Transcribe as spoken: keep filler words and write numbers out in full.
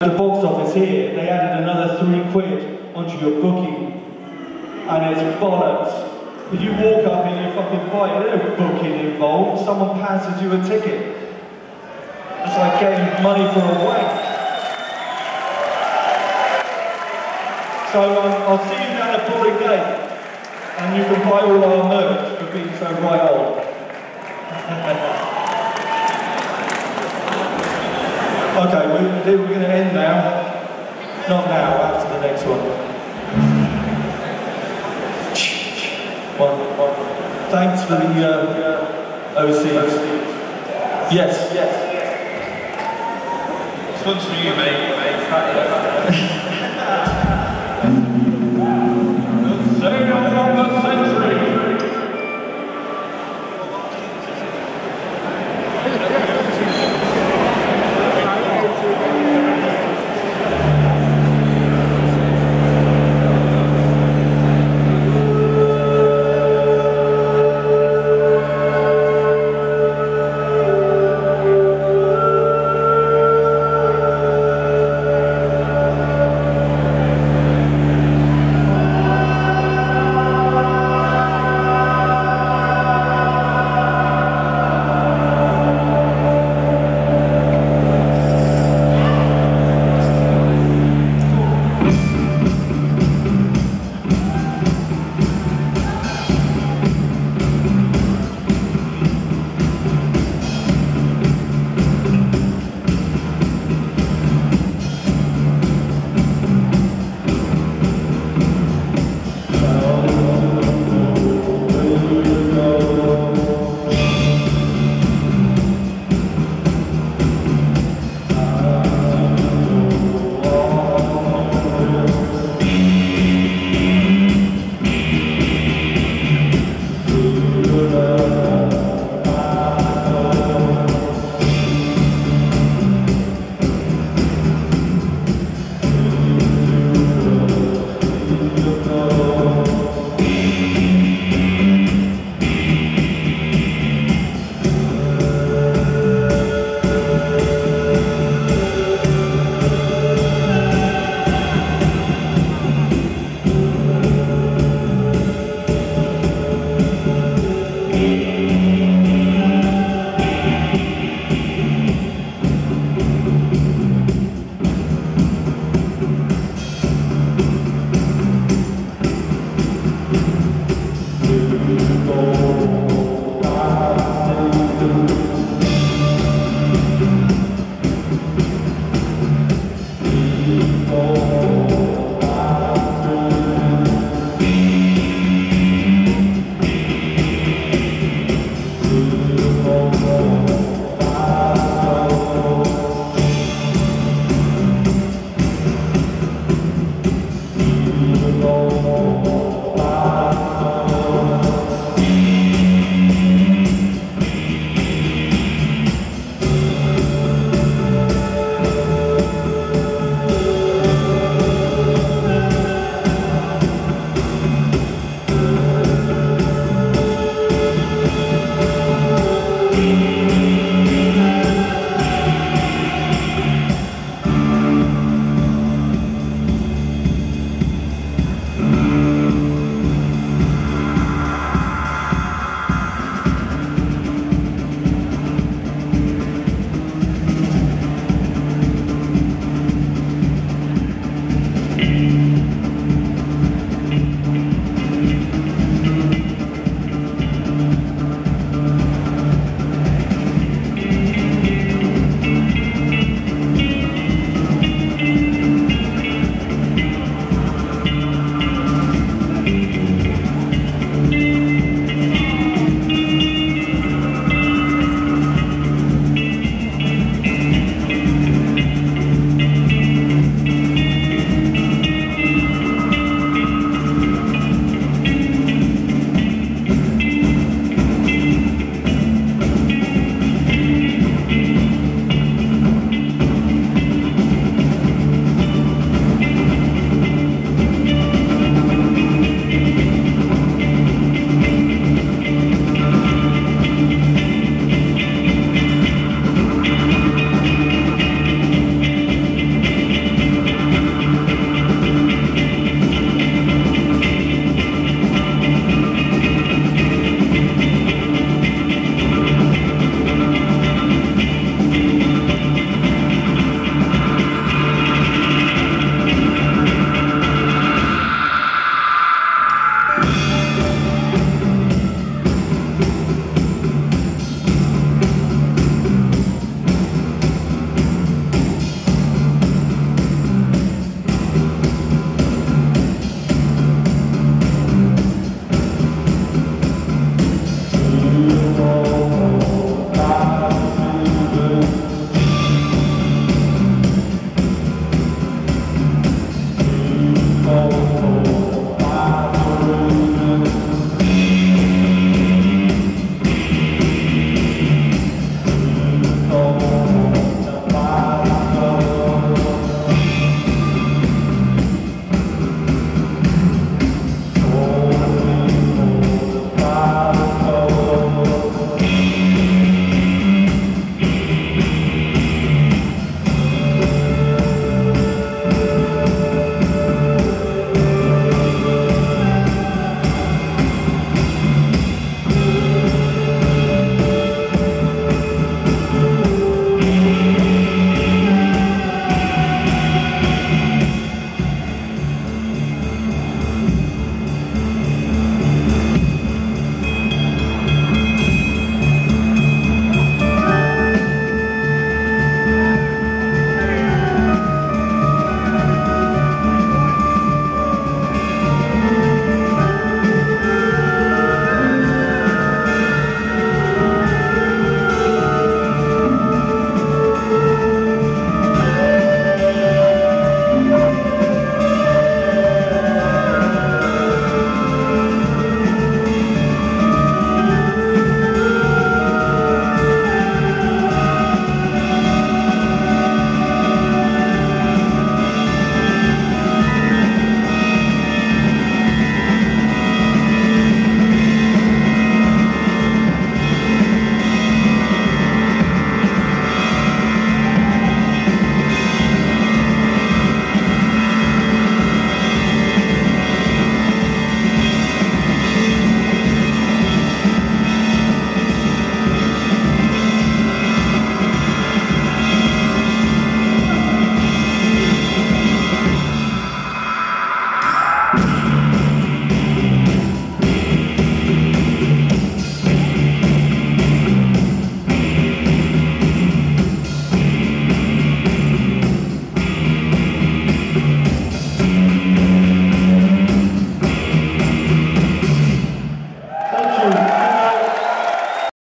The box office here, they added another three quid onto your booking, and it's bollocks. If you walk up in your fucking bike, there's no booking involved, someone passes you a ticket. It's like getting money for a wank. So um, I'll see you down at Bowling Gate, and you can buy all our merch for being so right old. Okay, we're, we're going to end now. Not now, after the next one. one, one. Thanks for the uh, O C. Yes, yes. This one's for you, mate.